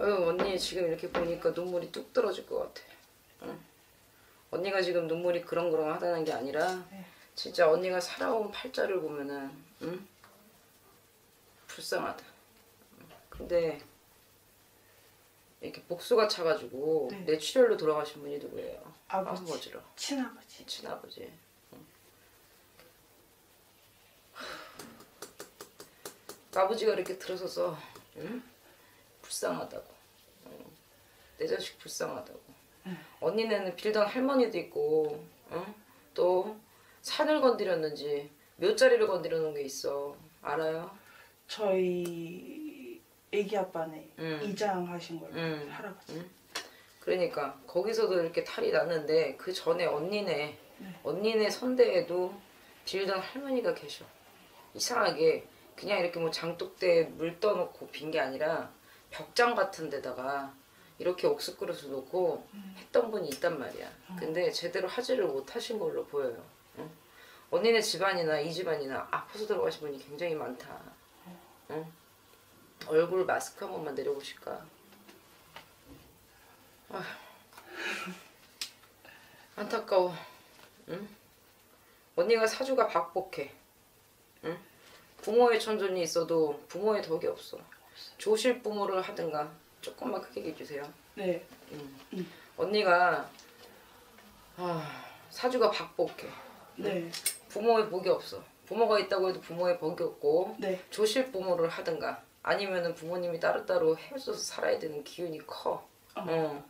언니 지금 이렇게 보니까 눈물이 뚝 떨어질 것 같아. 응. 언니가 지금 눈물이 그렁그렁 하다는 게 아니라 진짜 언니가 살아온 팔자를 보면은 응? 불쌍하다. 근데 이렇게 복수가 차가지고 네. 뇌출혈로 돌아가신 분이 누구예요? 아버지로. 친아버지. 친아버지. 응. 아버지가 이렇게 들어서서 응? 불쌍하다고. 응. 내 자식 불쌍하다고. 응. 언니네는 빌던 할머니도 있고 응? 또 산을 건드렸는지 묘자리를 건드려 놓은 게 있어. 알아요? 저희 애기 아빠네 이장하신 걸로 할아버지. 그러니까 거기서도 이렇게 탈이 났는데 그 전에 언니네 네. 언니네 선대에도 빌던 할머니가 계셔. 이상하게 그냥 이렇게 뭐 장독대에 물 떠놓고 빈 게 아니라 벽장 같은 데다가 이렇게 옥수 그릇을 놓고 했던 분이 있단 말이야. 근데 제대로 하지를 못하신 걸로 보여요. 응? 언니네 집안이나 이 집안이나 아파서 들어가신 분이 굉장히 많다. 응? 얼굴 마스크 한 번만 내려보실까? 아휴. 안타까워. 응? 언니가 사주가 박복해. 응? 부모의 천존이 있어도 부모의 덕이 없어. 조실 부모를 하든가. 조금만 크게 해주세요. 네. 응. 언니가 사주가 박복해. 네. 부모의 복이 없어. 부모가 있다고 해도 부모의 복이 없고 네. 조실 부모를 하든가. 아니면은 부모님이 따로따로 헤어져서 살아야 되는 기운이 커. 네.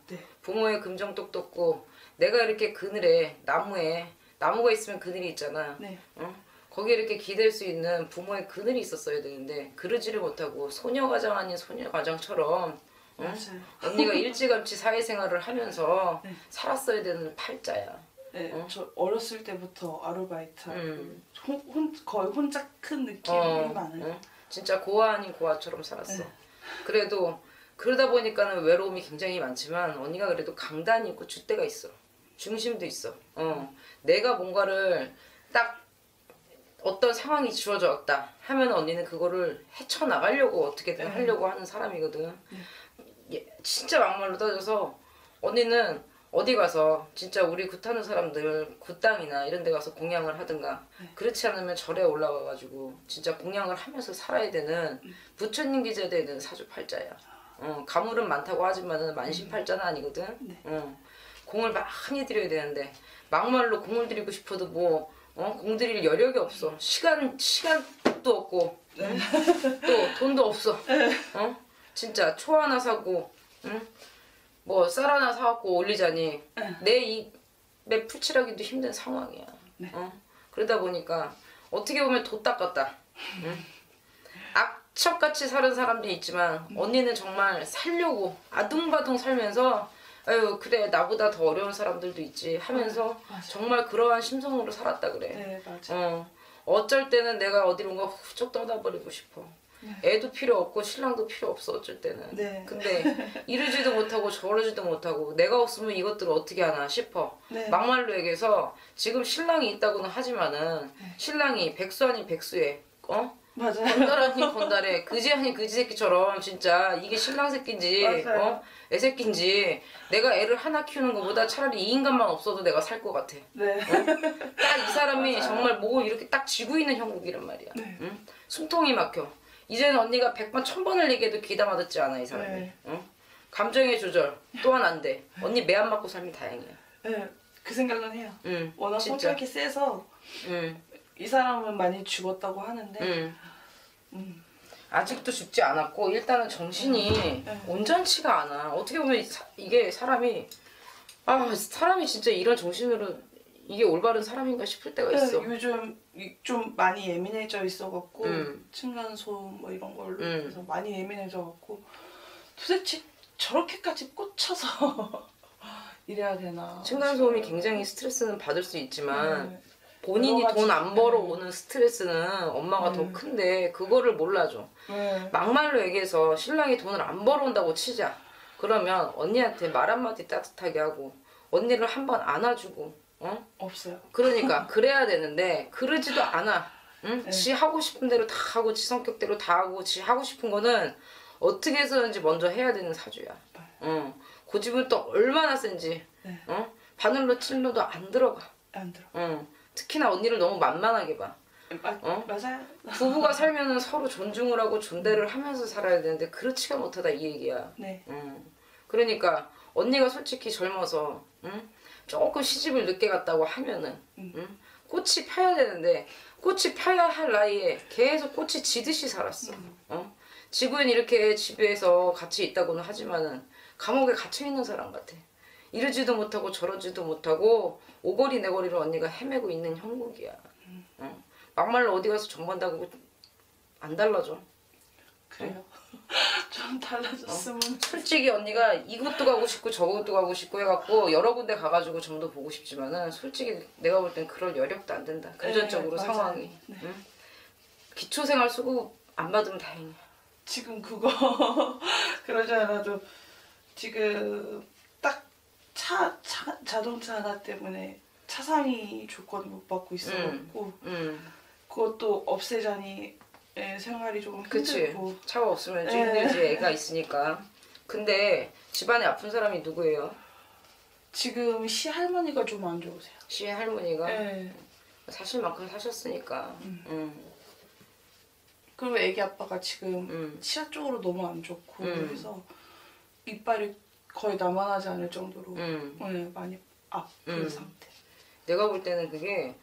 부모의 금정떡도 없고 내가 이렇게 그늘에 나무가 있으면 그늘이 있잖아. 네. 어? 거기에 이렇게 기댈 수 있는 부모의 그늘이 있었어야 되는데 그러지를 못하고 소녀가장 아닌 소녀가장처럼 응? 언니가 일찌감치 사회생활을 하면서 네. 살았어야 되는 팔자야. 네, 어? 저 어렸을 때부터 아르바이트 거의 혼자 큰 느낌이 많은. 진짜 고아 아닌 고아처럼 살았어. 네. 그래도 그러다 보니까는 외로움이 굉장히 많지만 언니가 그래도 강단이 있고 줏대가 있어. 중심도 있어. 내가 뭔가를 딱 어떤 상황이 주어졌다 하면 언니는 그거를 헤쳐나가려고 어떻게든 네. 하려고 하는 사람이거든. 네. 진짜 막말로 따져서 언니는 어디 가서 진짜 우리 굿하는 사람들 굿당이나 이런 데 가서 공양을 하든가 네. 그렇지 않으면 절에 올라와가지고 진짜 공양을 하면서 살아야 되는 부처님 기재에 되는 사주팔자야. 가물은 많다고 하지만 만신팔자는 아니거든. 네. 공을 많이 드려야 되는데 막말로 공을 드리고 싶어도 뭐 공 드릴 여력이 없어. 시간도 없고 네. 또 돈도 없어. 네. 진짜 초 하나 사고 뭐 쌀 하나 사갖고 올리자니 내 입에 풀칠하기도 힘든 상황이야. 네. 그러다 보니까 어떻게 보면 도딱 같다. 악첩같이 사는 사람도 있지만 언니는 정말 살려고 아둥바둥 살면서 아유 그래 나보다 더 어려운 사람들도 있지 하면서 정말 그러한 심성으로 살았다 그래. 네, 맞아. 어쩔 때는 내가 어디론가 후쩍 떠나버리고 싶어. 애도 필요 없고 신랑도 필요 없어 어쩔 때는. 네. 근데 이러지도 못하고 저러지도 못하고 내가 없으면 이것들을 어떻게 하나 싶어. 네. 막말로 얘기해서 지금 신랑이 있다고는 하지만은 네. 신랑이 백수 아닌 백수에 맞아요. 건달 아닌 건달에 그지 아닌 그지 새끼처럼 진짜 이게 신랑 새끼인지 애 새끼인지 내가 애를 하나 키우는 것보다 차라리 이 인간만 없어도 내가 살 것 같아. 네. 딱 이 사람이 맞아요. 정말 뭐 이렇게 딱 쥐고 있는 형국이란 말이야. 네. 응? 숨통이 막혀. 이제는 언니가 100번 1000번을 얘기해도 귀담아 듣지 않아 이 사람이. 네. 응? 감정의 조절 또한 안 돼. 언니 매 안 맞고 살면 다행이야. 네, 그 생각은 해요. 워낙 성격이 세서 이 사람은 많이 죽었다고 하는데 아직도 죽지 않았고 일단은 정신이 온전치가 않아. 어떻게 보면 이게 사람이 진짜 이런 정신으로 이게 올바른 사람인가 싶을 때가 있어. 요즘 좀 많이 예민해져 있어갖고 층간소음 뭐 이런 걸로 해서 많이 예민해져갖고 도대체 저렇게까지 꽂혀서 이래야 되나. 층간소음이 굉장히 스트레스는 받을 수 있지만 본인이 돈 안 벌어오는 스트레스는 엄마가 더 큰데 그거를 몰라줘. 막말로 얘기해서 신랑이 돈을 안 벌어온다고 치자. 그러면 언니한테 말 한마디 따뜻하게 하고 언니를 한번 안아주고 없어요. 그러니까 그래야 되는데 그러지도 않아. 응? 네. 지 하고 싶은 대로 다 하고 지 성격대로 다 하고 지 하고 싶은 거는 어떻게 해서든지 먼저 해야 되는 사주야. 어. 고집은 또 얼마나 센지. 네. 어? 바늘로 찔러도 안 들어가. 안 들어. 어. 특히나 언니를 너무 만만하게 봐. 어? 맞아요. 부부가 살면은 서로 존중을 하고 존대를 하면서 살아야 되는데 그렇지가 못하다 이 얘기야. 네. 그러니까 언니가 솔직히 젊어서 조금 시집을 늦게 갔다고 하면은 꽃이 펴야 되는데 꽃이 펴야 할 나이에 계속 꽃이 지듯이 살았어. 어? 지구엔 이렇게 집에서 같이 있다고는 하지만은 감옥에 갇혀있는 사람 같아. 이러지도 못하고 저러지도 못하고 오거리 내거리를 언니가 헤매고 있는 형국이야. 어? 막말로 어디 가서 정반다고 안 달라져. 그래요? 어? 좀 달라졌으면. 어? 솔직히 언니가 이것도 가고 싶고 저것도 가고 싶고 해갖고 여러 군데 가가지고 점도 보고 싶지만은 솔직히 내가 볼 땐 그럴 여력도 안 된다. 금전적으로. 네, 상황이. 네. 응? 기초생활 수급 안 받으면 다행이야. 지금 그거 그러지 않아도 지금 딱 자동차 하나 때문에 차상위 조건 못 받고 있어갖고 그것도 없애자니 생활이 조금 힘들고. 그치. 차가 없으면 좀 힘들지. 애가 있으니까. 근데 집안에 아픈 사람이 누구예요? 지금 시할머니가 좀 안 좋으세요. 시할머니가? 네. 사실 만큼 사셨으니까. 그리고 애기 아빠가 지금 치아 쪽으로 너무 안 좋고 그래서 이빨이 거의 남아나지 않을 정도로 많이 아픈 상태. 내가 볼 때는 그게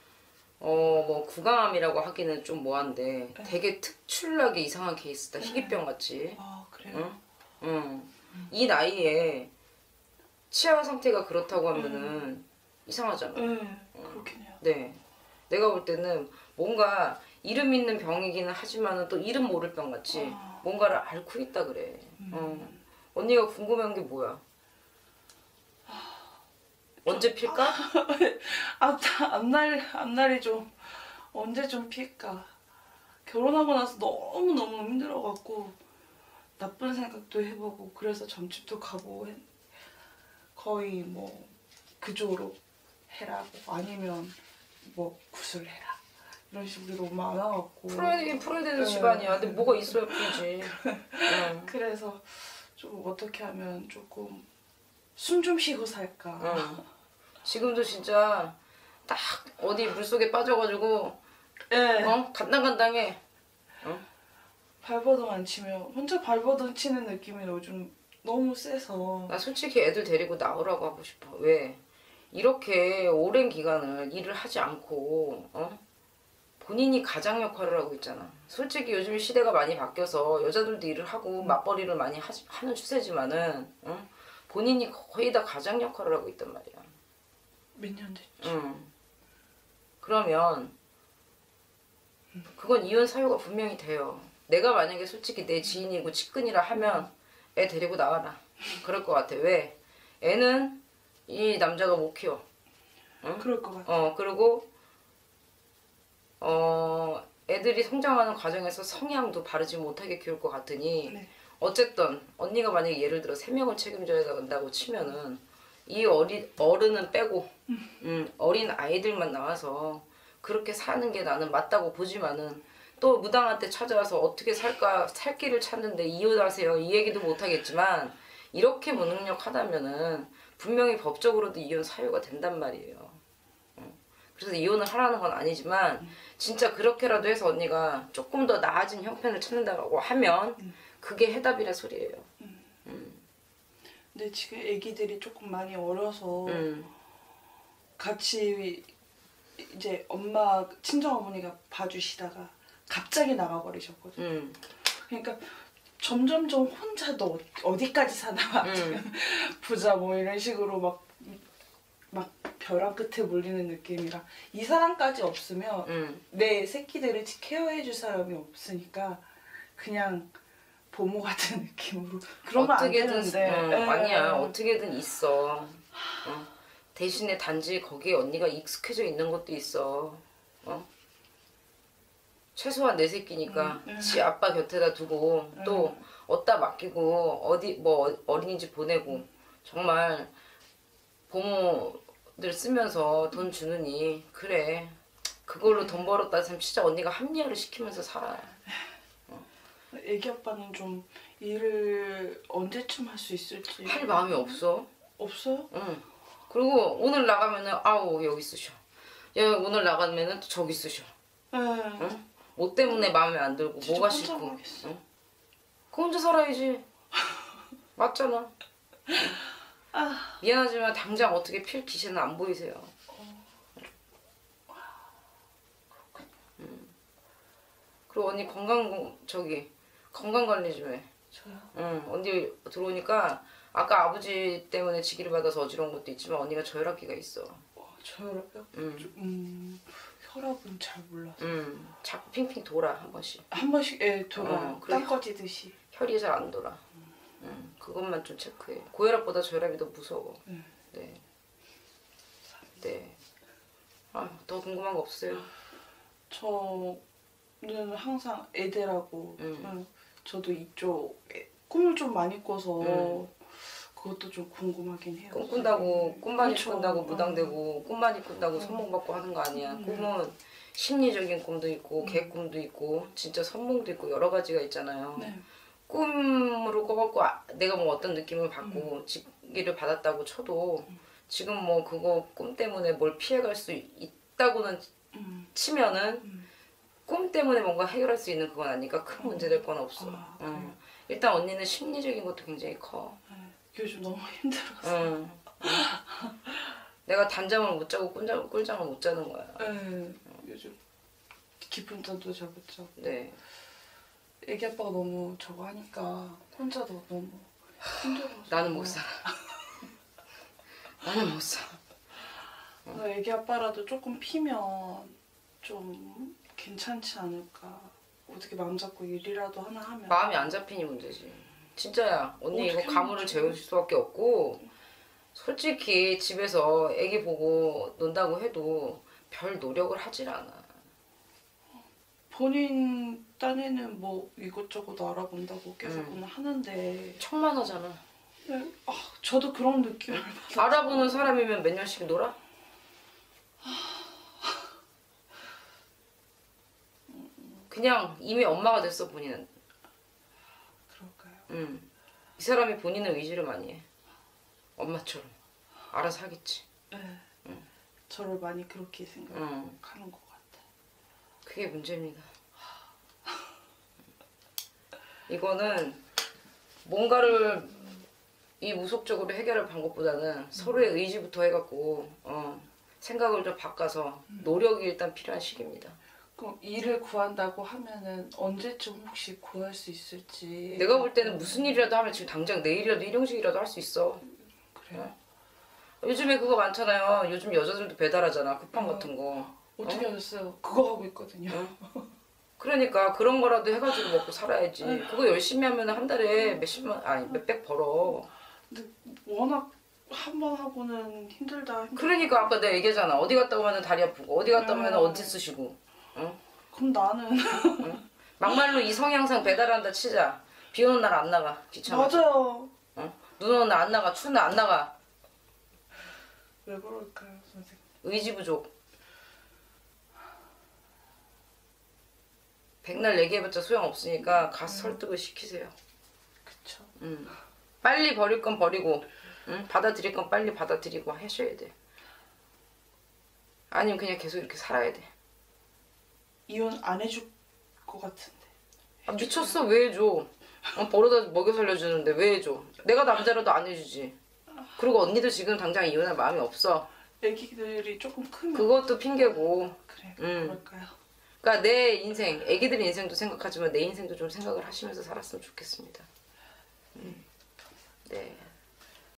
뭐 구강암이라고 하기는 좀 뭐한데 되게 특출나게 이상한 케이스다. 희귀병 같이. 아 그래요? 응? 응. 이 나이에 치아 상태가 그렇다고 하면은 이상하잖아. 그렇긴 해요. 네. 내가 볼 때는 뭔가 이름 있는 병이기는 하지만은 또 이름 모를 병 같이 뭔가를 앓고 있다 그래. 언니가 궁금한 게 뭐야? 언제 필까? 앞날이 좀 언제 좀 필까? 결혼하고 나서 너무너무 힘들어갖고 나쁜 생각도 해보고 그래서 점집도 가고 거의 뭐 그조로 해라 아니면 뭐 구슬해라 이런 식으로 너무 많아갖고 풀어야 되는 집안이야. 근데 뭐가 있어야 풀지. 그래서 좀 어떻게 하면 조금 숨 좀 쉬고 살까. 지금도 진짜 딱 어디 물속에 빠져가지고 간당간당해. 발버둥 안 치면 혼자 발버둥 치는 느낌이 요즘 너무 세서 나 솔직히 애들 데리고 나오라고 하고 싶어. 왜? 이렇게 오랜 기간을 일을 하지 않고 본인이 가장 역할을 하고 있잖아. 솔직히 요즘 시대가 많이 바뀌어서 여자들도 일을 하고 맞벌이를 많이 하는 추세지만은 본인이 거의 다 가장 역할을 하고 있단 말이야. 몇 년 됐지? 그러면 그건 이혼 사유가 분명히 돼요. 내가 만약에 솔직히 내 지인이고 측근이라 하면 애 데리고 나와라 그럴 것 같아. 왜? 애는 이 남자가 못 키워. 응? 그럴 것 같아. 그리고 애들이 성장하는 과정에서 성향도 바르지 못하게 키울 것 같으니. 네. 어쨌든 언니가 만약에 예를 들어 3명을 책임져야 된다고 치면은 이 어른은 빼고 어린 아이들만 나와서 그렇게 사는 게 나는 맞다고 보지만은 또 무당한테 찾아와서 어떻게 살까 살 길을 찾는데 이혼하세요 이 얘기도 못하겠지만 이렇게 무능력하다면은 분명히 법적으로도 이혼 사유가 된단 말이에요. 그래서 이혼을 하라는 건 아니지만 진짜 그렇게라도 해서 언니가 조금 더 나아진 형편을 찾는다고 하면 그게 해답이라 소리예요. 근데 지금 애기들이 조금 많이 어려서 같이 이제 친정어머니가 봐주시다가 갑자기 나가버리셨거든요. 그러니까 점점점 혼자 너 어디까지 사나 보자 뭐 이런 식으로 막 벼랑 끝에 몰리는 느낌이라 이 사람까지 없으면 내 새끼들을 케어해줄 사람이 없으니까 그냥 보모 같은 느낌으로 그러면 안 되는데. 아니야. 어떻게든 있어. 대신에 단지 거기에 언니가 익숙해져 있는 것도 있어. 최소한 내 새끼니까 지 아빠 곁에다 두고 또 어디다 맡기고 어디 뭐 어린이집 보내고 정말 보모들 쓰면서 돈 주느니 그래 그걸로 돈 벌었다 하면 진짜 언니가 합리화를 시키면서 살아요. 애기 아빠는 좀 일을 언제쯤 할 수 있을지 할 마음이 없어. 없어요? 응. 그리고 오늘 나가면은 아우 여기 쓰셔. 야 오늘 나가면은 또 저기 쓰셔. 네. 응? 뭐 때문에 마음에 안 들고 뭐가 싫고. 응? 그 혼자 살아야지. 맞잖아. 아. 미안하지만 당장 어떻게 필 기세는 안 보이세요. 그리고 언니 건강 저기 건강 관리 좀 해. 저요? 응. 언니 들어오니까 아까 아버지 때문에 지기를 받아서 어지러운 것도 있지만 언니가 저혈압기가 있어. 저혈압이요? 응. 혈압은 잘 몰라서. 응. 자꾸 핑핑 돌아 한 번씩. 한 번씩 예 돌아. 땀 꺼지듯이. 혈이 잘 안 돌아. 응. 그것만 좀 체크해. 고혈압보다 저혈압이 더 무서워. 네. 네. 아, 더 궁금한 거 없어요? 저는 항상 애들하고 저도 이쪽 꿈을 좀 많이 꿔서 그것도 좀 궁금하긴 해요. 꿈 꾼다고 꿈 많이 그렇죠. 꾼다고 무당되고 꿈 많이 꾼다고 선몽받고 하는 거 아니야. 꿈은 심리적인 꿈도 있고 계꿈도 있고 진짜 선몽도 있고 여러 가지가 있잖아요. 네. 꿈으로 꿔갖고 내가 뭐 어떤 느낌을 받고 직기를 받았다고 쳐도 지금 뭐 그거 꿈 때문에 뭘 피해갈 수 있다고는 치면은 꿈 때문에 뭔가 해결할 수 있는 그건 아니니까 큰 문제될 건 없어. 아, 응. 일단 언니는 심리적인 것도 굉장히 커. 요즘 너무 힘들어서. 응. 내가 단잠을 못 자고 꿀잠을 못 자는 거야. 응. 요즘 깊은 잠도 잘 못 자고. 네. 애기 아빠가 너무 저거 하니까 혼자도 너무 힘들어. 나는 못 살아. 나는 못 살아. 응. 애기 아빠라도 조금 피면 좀 괜찮지 않을까. 어떻게 마음 잡고 일이라도 하나 하면 마음이 안 잡히니 문제지. 진짜야 언니 이거 가물을 재울 수밖에 없고 솔직히 집에서 애기 보고 논다고 해도 별 노력을 하질 않아. 본인 딴에는 뭐 이것저것 알아본다고 계속 하는데 천만하잖아. 네. 아, 저도 그런 느낌을 받아. 알아보는 사람이면 몇 년씩 놀아? 그냥 이미 엄마가 됐어 본인은. 그럴까요? 응. 이 사람이 본인의 의지를 많이 해. 엄마처럼 알아서 하겠지. 네. 응. 저를 많이 그렇게 생각하는 것 같아. 그게 문제입니다. 이거는 뭔가를 이 무속적으로 해결할 방법보다는 서로의 의지부터 해갖고 생각을 좀 바꿔서 노력이 일단 필요한 시기입니다. 그럼 일을 구한다고 하면은 언제쯤 혹시 구할 수 있을지. 내가 볼 때는 무슨 일이라도 하면 지금 당장 내일이라도 일용직이라도 할 수 있어. 그래요? 어? 요즘에 그거 많잖아요. 요즘 여자들도 배달하잖아. 쿠팡 같은 거. 어떻게 하셨어요? 그거 하고 있거든요. 어? 그러니까 그런 거라도 해가지고 먹고 살아야지. 그거 열심히 하면 한 달에 몇십만 아니 몇백 벌어. 근데 워낙 한번 하고는 힘들다. 그러니까 아까 내가 얘기하잖아. 어디 갔다 오면 다리 아프고 어디 갔다 오면 어디 쓰시고. 응? 그럼 나는 응? 막말로 이 성향상 배달한다 치자. 비 오는 날 안 나가 귀찮아. 맞아요. 응? 눈 오는 날 안 나가. 추운 날 안 나가. 왜 그럴까요 선생님? 의지 부족. 백날 얘기해봤자 소용없으니까 가서 설득을 시키세요. 그쵸. 응. 빨리 버릴 건 버리고 응? 받아들일 건 빨리 받아들이고 하셔야 돼. 아니면 그냥 계속 이렇게 살아야 돼. 이혼 안 해줄 것 같은데. 아, 미쳤어. 왜 해줘? 벌어다 먹여 살려주는데 왜 해줘? 내가 남자라도 안 해주지. 그리고 언니도 지금 당장 이혼할 마음이 없어. 애기들이 조금 크면 그것도 핑계고. 그래 그럴까요? 그러니까 내 인생, 애기들의 인생도 생각하지만 내 인생도 좀 생각을 하시면서 살았으면 좋겠습니다. 네.